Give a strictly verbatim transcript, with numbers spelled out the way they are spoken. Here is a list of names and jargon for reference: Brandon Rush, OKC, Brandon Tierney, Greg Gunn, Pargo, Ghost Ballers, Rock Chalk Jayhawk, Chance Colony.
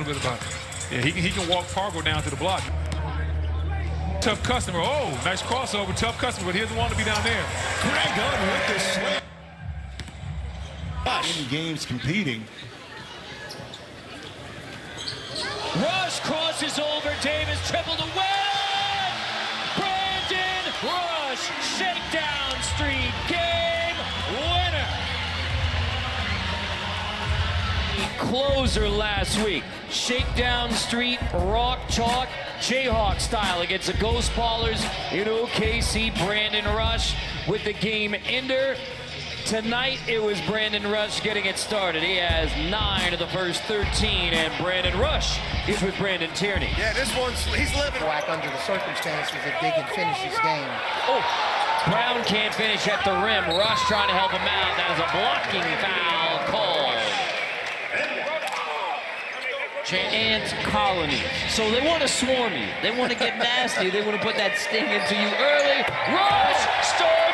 little bit about it. Yeah, he, he can walk Pargo down to the block. Tough customer. Oh, nice crossover. Tough customer, but he doesn't want to be down there. Greg Gunn with the slam. Rush. Games competing. Rush crosses over. Davis triple to win. Brandon Rush shakedown street game winner. Closer last week. Shakedown street Rock Chalk Jayhawk style against the Ghost Ballers in O K C. Brandon Rush with the game ender. Tonight, it was Brandon Rush getting it started. He has nine of the first thirteen, and Brandon Rush is with Brandon Tierney. Yeah, this one's, he's living. Whack under the circumstances if they can finish his game. Oh, Brown can't finish at the rim. Rush trying to help him out. That is a blocking foul called. Chance Colony. So they want to swarm you. They want to get nasty. They want to put that sting into you early. Rush starts.